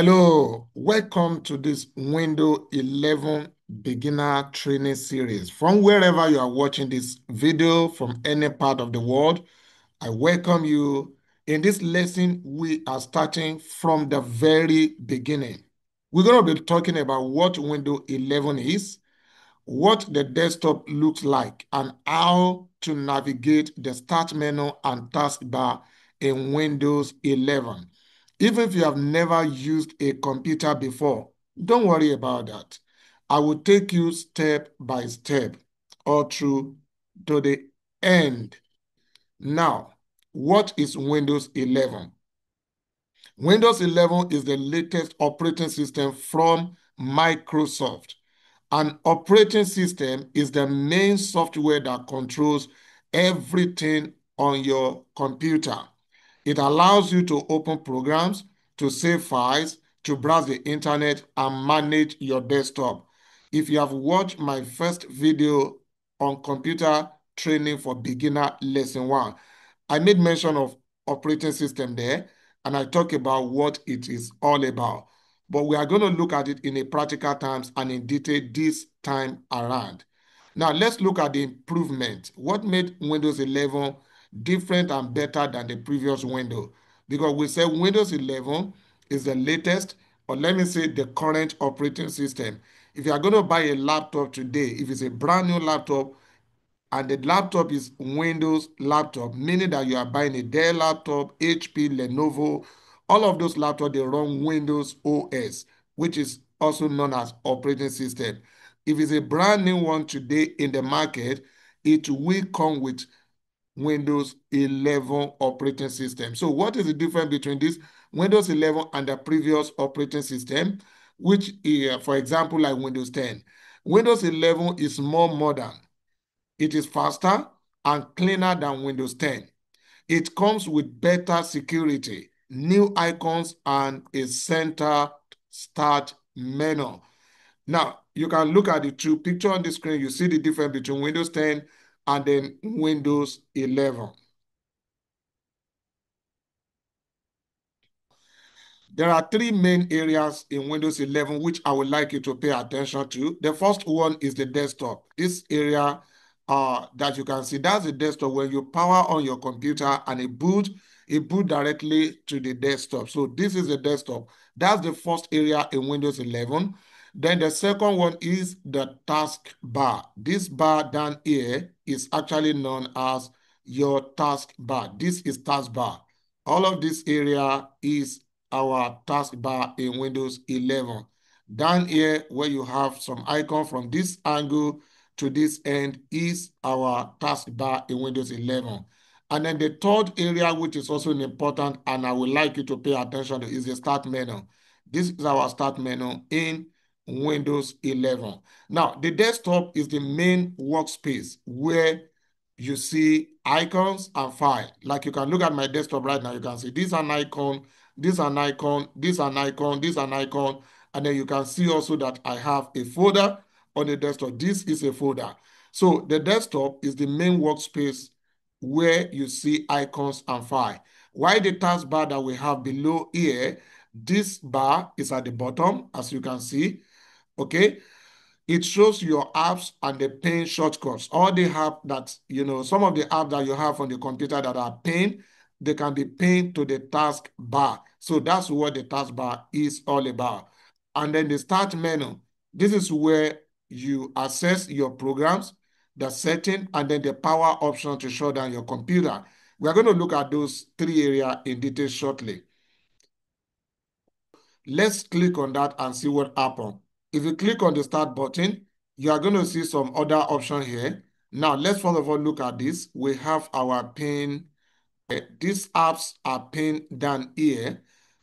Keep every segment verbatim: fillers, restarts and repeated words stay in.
Hello, welcome to this Windows eleven beginner training series. From wherever you are watching this video, from any part of the world, I welcome you. In this lesson, we are starting from the very beginning. We're going to be talking about what Windows eleven is, what the desktop looks like, and how to navigate the start menu and taskbar in Windows eleven. Even if you have never used a computer before, don't worry about that. I will take you step by step all through to the end. Now, what is Windows eleven? Windows eleven is the latest operating system from Microsoft. An operating system is the main software that controls everything on your computer. It allows you to open programs, to save files, to browse the internet, and manage your desktop. If you have watched my first video on computer training for beginner lesson one, I made mention of operating system there, and I talk about what it is all about. But we are going to look at it in a practical terms and in detail this time around. Now, let's look at the improvement. What made Windows eleven different and better than the previous window? Because we said Windows eleven is the latest, or let me say the current operating system. If you are going to buy a laptop today, if it's a brand new laptop and the laptop is Windows laptop, meaning that you are buying a Dell laptop, H P, Lenovo, all of those laptops, they run Windows O S, which is also known as operating system. If it's a brand new one today in the market, it will come with Windows eleven operating system. So what is the difference between this Windows eleven and the previous operating system, which is, for example, like Windows ten? Windows eleven is more modern. It is faster and cleaner than Windows ten. It comes with better security, new icons, and a center start menu. Now, you can look at the two pictures on the screen. You see the difference between Windows ten and then Windows eleven. There are three main areas in Windows eleven which I would like you to pay attention to. The first one is the desktop. This area uh, that you can see, that's the desktop where you power on your computer and it boot, it boot directly to the desktop. So this is the desktop. That's the first area in Windows eleven. Then the second one is the taskbar. This bar down here is actually known as your taskbar. This is taskbar. All of this area is our taskbar in Windows eleven. Down here, where you have some icon from this angle to this end, is our taskbar in Windows eleven. And then the third area, which is also important, and I would like you to pay attention to, is the start menu. This is our start menu in Windows eleven. Now, the desktop is the main workspace where you see icons and files. Like you can look at my desktop right now, you can see this is an icon, this is an icon, this is an icon, this is an icon, and then you can see also that I have a folder on the desktop. This is a folder. So the desktop is the main workspace where you see icons and files. While the taskbar that we have below here, this bar is at the bottom, as you can see. Okay, it shows your apps and the pane shortcuts. All the apps that, you know, some of the apps that you have on the computer that are pane, they can be pinned to the task bar. So that's what the task bar is all about. And then the start menu, this is where you access your programs, the setting, and then the power option to shut down your computer. We're going to look at those three areas in detail shortly. Let's click on that and see what happens. If you click on the start button, you are going to see some other options here. Now, let's first of all look at this. We have our pane. These apps are pinned down here.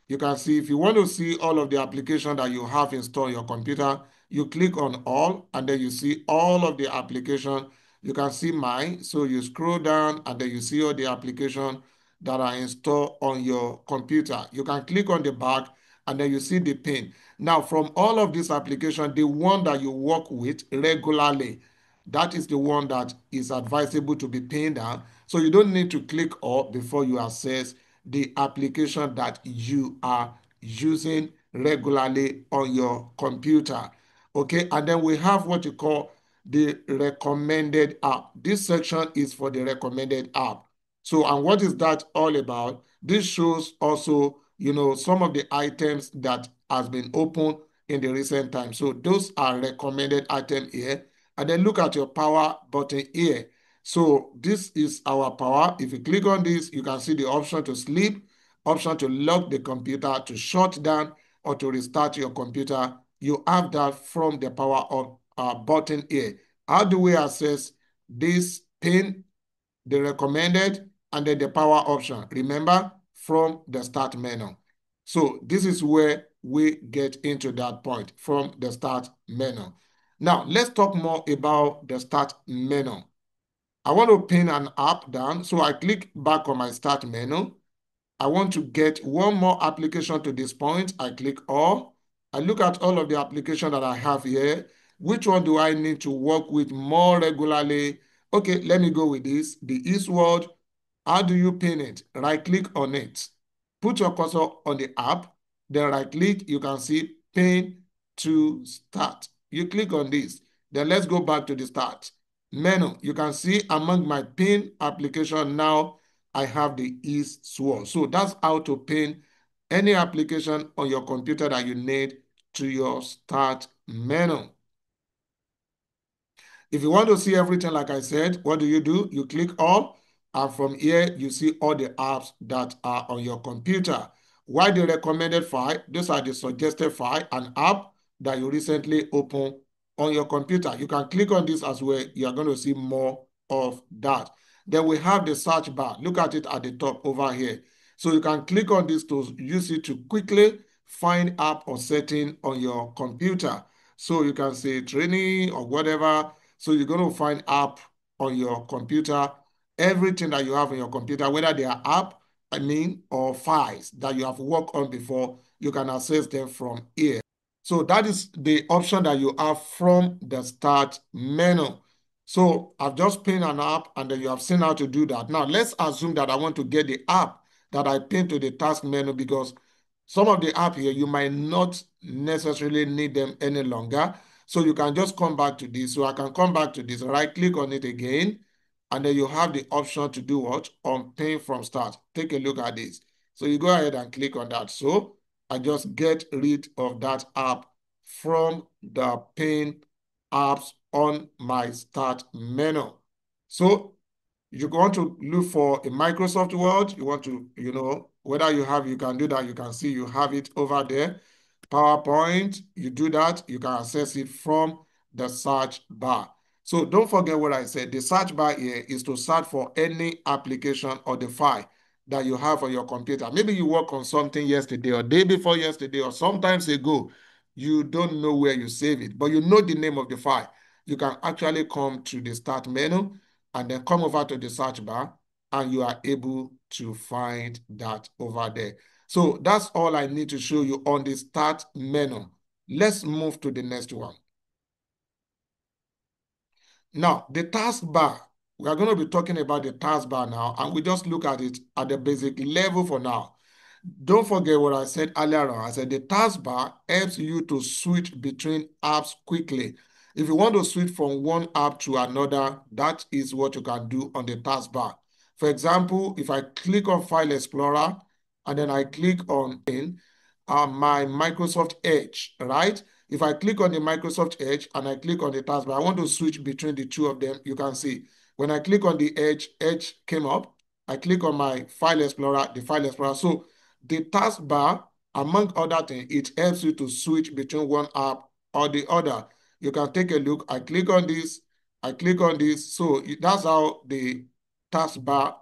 You can see, if you want to see all of the applications that you have installed on your computer, you click on all, and then you see all of the applications. You can see mine. So you scroll down, and then you see all the applications that are installed on your computer. You can click on the back, and then you see the pane. Now, from all of this application, the one that you work with regularly, that is the one that is advisable to be pinned down. So you don't need to click all before you access the application that you are using regularly on your computer. Okay, and then we have what you call the recommended app. This section is for the recommended app. So, and what is that all about? This shows also, you know, some of the items that has been opened in the recent time. So those are recommended items here. And then look at your power button here. So this is our power. If you click on this, you can see the option to sleep, option to lock the computer, to shut down, or to restart your computer. You have that from the power up uh, button here. How do we access this pane, the recommended, and then the power option? Remember, from the start menu. So this is where we get into that point, from the start menu. Now, let's talk more about the start menu. I want to pin an app down, so I click back on my start menu. I want to get one more application to this point. I click all. I look at all of the applications that I have here. Which one do I need to work with more regularly? Okay, let me go with this, the eastward. How do you pin it? Right-click on it. Put your cursor on the app. Then right-click, you can see pin to start. You click on this. Then let's go back to the start menu. You can see among my pin application now, I have the eastward. So that's how to pin any application on your computer that you need to your start menu. If you want to see everything, like I said, what do you do? You click all, and from here, you see all the apps that are on your computer. Why the recommended file? These are the suggested file, an app that you recently opened on your computer. You can click on this as well. You are going to see more of that. Then we have the search bar. Look at it at the top over here. So you can click on this to use it to quickly find app or setting on your computer. So you can say training or whatever. So you're going to find app on your computer, everything that you have on your computer, whether they are app, I mean, or files that you have worked on before, you can access them from here. So that is the option that you have from the start menu. So I've just pinned an app and then you have seen how to do that. Now let's assume that I want to get the app that I pinned to the task menu, because some of the app here, you might not necessarily need them any longer. So you can just come back to this. So I can come back to this, right click on it again, and then you have the option to do what? On pin from start. Take a look at this. So you go ahead and click on that. So I just get rid of that app from the pin apps on my start menu. So you want to look for a Microsoft Word. You want to, you know, whether you have, you can do that. You can see you have it over there. PowerPoint, you do that, you can access it from the search bar. So don't forget what I said. The search bar here is to search for any application or the file that you have on your computer. Maybe you worked on something yesterday or day before yesterday or sometimes ago. You don't know where you save it, but you know the name of the file. You can actually come to the start menu and then come over to the search bar and you are able to find that over there. So that's all I need to show you on the start menu. Let's move to the next one. Now, the taskbar, we are going to be talking about the taskbar now, and we just look at it at the basic level for now. Don't forget what I said earlier on. I said the taskbar helps you to switch between apps quickly. If you want to switch from one app to another, that is what you can do on the taskbar. For example, if I click on File Explorer, and then I click on in, uh, my Microsoft Edge, right? If I click on the Microsoft Edge and I click on the taskbar, I want to switch between the two of them. You can see when I click on the Edge, Edge came up. I click on my File Explorer, the File Explorer. So the taskbar, among other things, it helps you to switch between one app or the other. You can take a look. I click on this. I click on this. So that's how the taskbar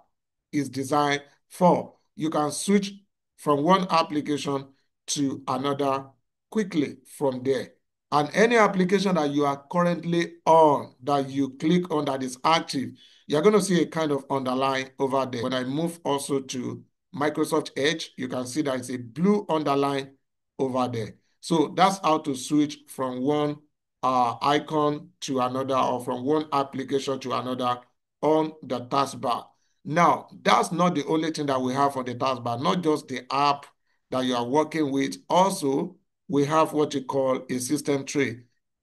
is designed for. You can switch from one application to another quickly from there. And any application that you are currently on, that you click on that is active, you're going to see a kind of underline over there. When I move also to Microsoft Edge, you can see that it's a blue underline over there. So that's how to switch from one uh, icon to another or from one application to another on the taskbar. Now, that's not the only thing that we have for the taskbar, not just the app that you are working with. Also, we have what you call a system tray.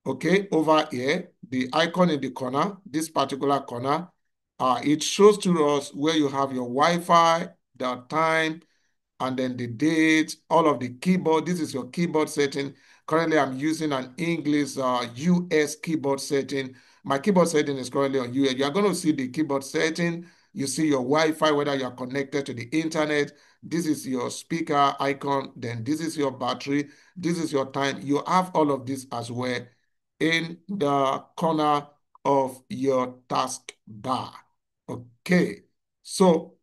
Okay, over here, the icon in the corner, this particular corner, uh, it shows to us where you have your Wi-Fi, the time, and then the date, all of the keyboard. This is your keyboard setting. Currently, I'm using an English uh, U S keyboard setting. My keyboard setting is currently on U S. You're going to see the keyboard setting. You see your Wi-Fi, whether you're connected to the internet. This is your speaker icon. Then this is your battery. This is your time. You have all of this as well in the corner of your taskbar. Okay. So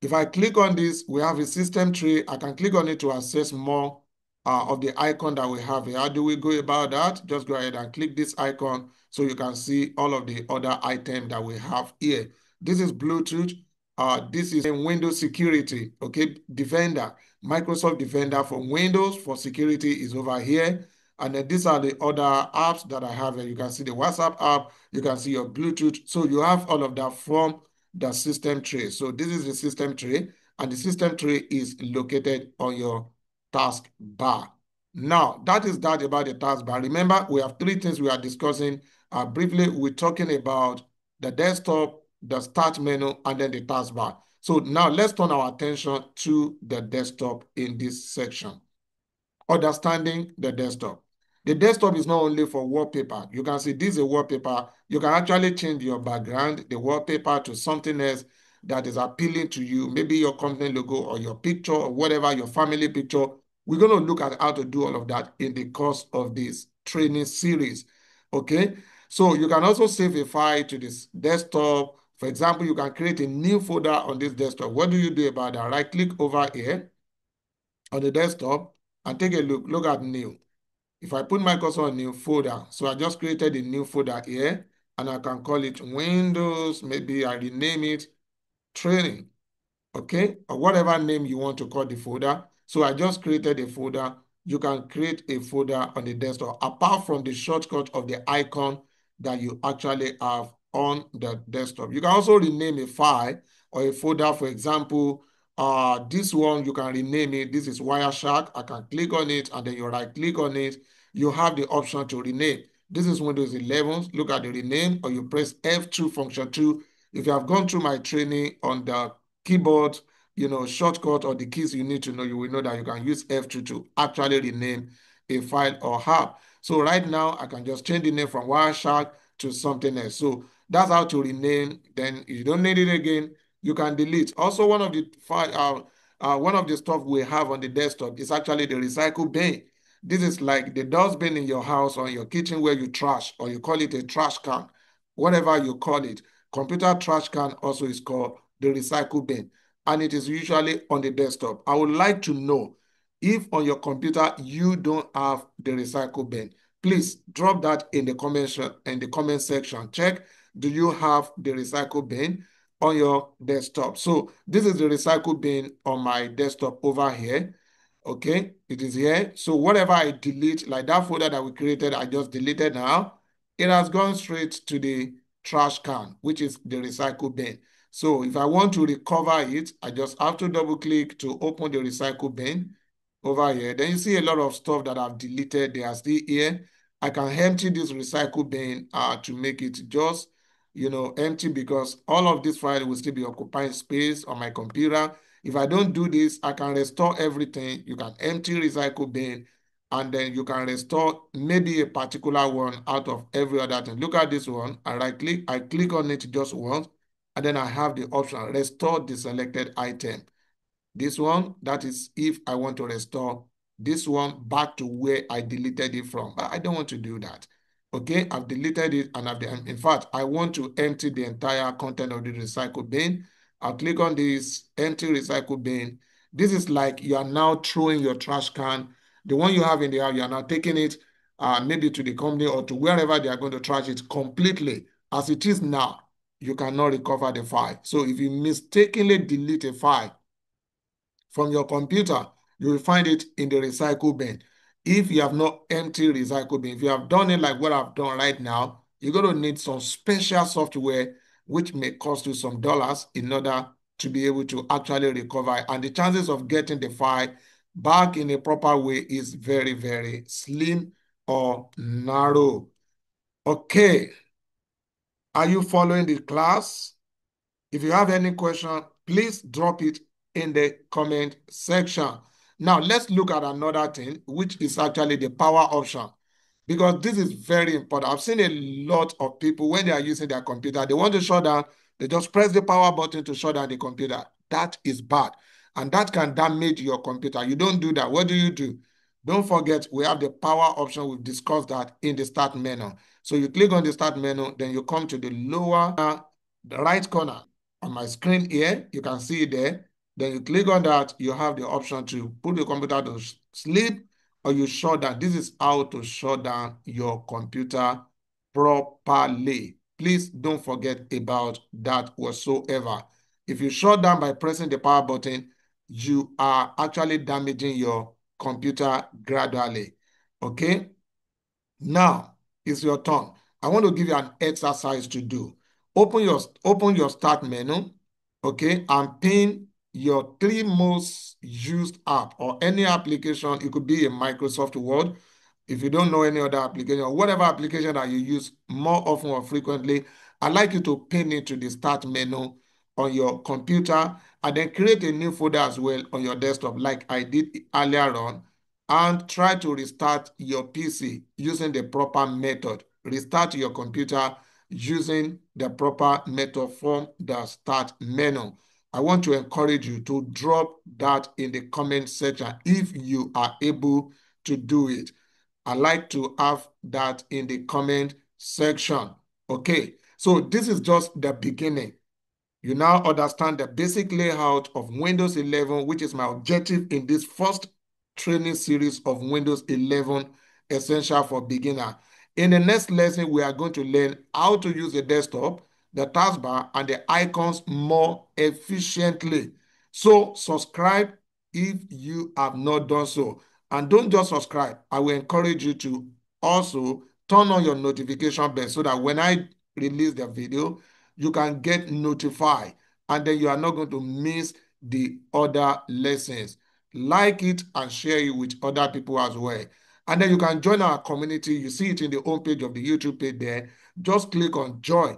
if I click on this, we have a system tree. I can click on it to access more uh, of the icon that we have here. How do we go about that? Just go ahead and click this icon so you can see all of the other items that we have here. This is Bluetooth. Uh, this is in Windows security, okay? Defender, Microsoft Defender for Windows, for security is over here. And then these are the other apps that I have here. You can see the WhatsApp app, you can see your Bluetooth. So you have all of that from the system tray. So this is the system tray, and the system tray is located on your taskbar. Now, that is that about the taskbar. Remember, we have three things we are discussing. Uh, briefly, we're talking about the desktop, the start menu, and then the taskbar. So now let's turn our attention to the desktop in this section. Understanding the desktop. The desktop is not only for wallpaper. You can see this is a wallpaper. You can actually change your background, the wallpaper, to something else that is appealing to you, maybe your company logo or your picture or whatever, your family picture. We're going to look at how to do all of that in the course of this training series, okay? So you can also save a file to this desktop. For example, you can create a new folder on this desktop. What do you do about that? Right click over here on the desktop and take a look, look at new. If I put my cursor on new folder, so I just created a new folder here, and I can call it Windows, maybe I rename it training, okay? Or whatever name you want to call the folder. So I just created a folder. You can create a folder on the desktop, apart from the shortcut of the icon that you actually have on the desktop. You can also rename a file or a folder. For example, uh, this one, you can rename it. This is Wireshark. I can click on it, and then you right click on it. You have the option to rename. This is Windows eleven. Look at the rename, or you press F two, function two. If you have gone through my training on the keyboard, you know, shortcut or the keys you need to know, you will know that you can use F two to actually rename a file or app. So right now, I can just change the name from Wireshark to something else. So that's how to rename. Then you don't need it again. You can delete. Also, one of the file, uh, uh, one of the stuff we have on the desktop is actually the recycle bin. This is like the dustbin in your house or your kitchen where you trash, or you call it a trash can, whatever you call it. Computer trash can also is called the recycle bin, and it is usually on the desktop. I would like to know if on your computer you don't have the recycle bin. Please drop that in the comment, in the comment section. Check, do you have the recycle bin on your desktop? So this is the recycle bin on my desktop over here. Okay, it is here. So whatever I delete, like that folder that we created, I just deleted now, it has gone straight to the trash can, which is the recycle bin. So if I want to recover it, I just have to double click to open the recycle bin over here. Then you see a lot of stuff that I've deleted. They are still here. I can empty this recycle bin uh, to make it just, you know, empty, because all of this file will still be occupying space on my computer. If I don't do this, I can restore everything. You can empty recycle bin, and then you can restore maybe a particular one out of every other thing. Look at this one. I right click, I click on it just once, and then I have the option, restore the selected item. This one, that is if I want to restore this one back to where I deleted it from. But I don't want to do that. Okay, I've deleted it, and I've, in fact, I want to empty the entire content of the recycle bin. I'll click on this empty recycle bin. This is like you are now throwing your trash can. The one you have in the house, you are now taking it uh, maybe to the company or to wherever they are going to trash it completely. As it is now, you cannot recover the file. So if you mistakenly delete a file from your computer, you will find it in the recycle bin. If you have not emptied recycle bin, if you have done it like what I've done right now, you're going to need some special software which may cost you some dollars in order to be able to actually recover it. And the chances of getting the file back in a proper way is very, very slim or narrow. Okay. Are you following the class? If you have any question, please drop it in the comment section. Now, let's look at another thing, which is actually the power option, because this is very important. I've seen a lot of people, when they are using their computer, they want to shut down, they just press the power button to shut down the computer. That is bad, and that can damage your computer. You don't do that. What do you do? Don't forget, we have the power option. We've discussed that in the start menu. So you click on the start menu, then you come to the lower uh, the right corner on my screen here. You can see it there. Then you click on that. You have the option to put the computer to sleep or you shut down. This is how to shut down your computer properly. Please don't forget about that whatsoever. If you shut down by pressing the power button, you are actually damaging your computer gradually. Okay? Now, it's your turn. I want to give you an exercise to do. Open your, open your start menu, okay, and pin your three most used app or any application. It could be a Microsoft Word. If you don't know any other application or whatever application that you use more often or frequently, I'd like you to pin it to the start menu on your computer, and then create a new folder as well on your desktop like I did earlier on, and try to restart your P C using the proper method. Restart your computer using the proper method from the start menu. I want to encourage you to drop that in the comment section if you are able to do it. I like to have that in the comment section. Okay, so this is just the beginning. You now understand the basic layout of Windows eleven, which is my objective in this first training series of Windows eleven Essential for Beginner. In the next lesson, we are going to learn how to use the desktop, the taskbar, and the icons more efficiently. So subscribe if you have not done so. And don't just subscribe. I will encourage you to also turn on your notification bell so that when I release the video, you can get notified, and then you are not going to miss the other lessons. Like it and share it with other people as well. And then you can join our community. You see it in the homepage of the YouTube page there. Just click on join.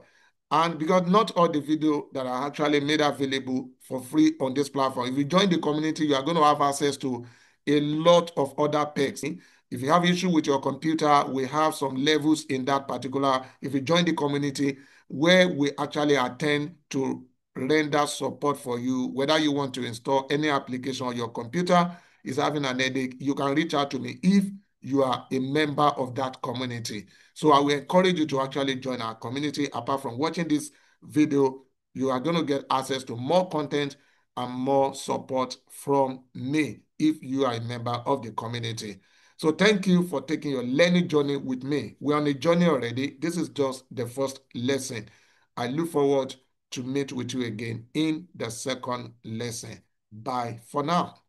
And because not all the videos that are actually made available for free on this platform, if you join the community, you are going to have access to a lot of other perks. If you have issue with your computer, we have some levels in that particular. If you join the community, where we actually attend to render support for you, whether you want to install any application on your computer is having an headache, you can reach out to me if you are a member of that community. So I will encourage you to actually join our community. Apart from watching this video, you are going to get access to more content and more support from me if you are a member of the community. So thank you for taking your learning journey with me. We're on a journey already. This is just the first lesson. I look forward to meet with you again in the second lesson. Bye for now.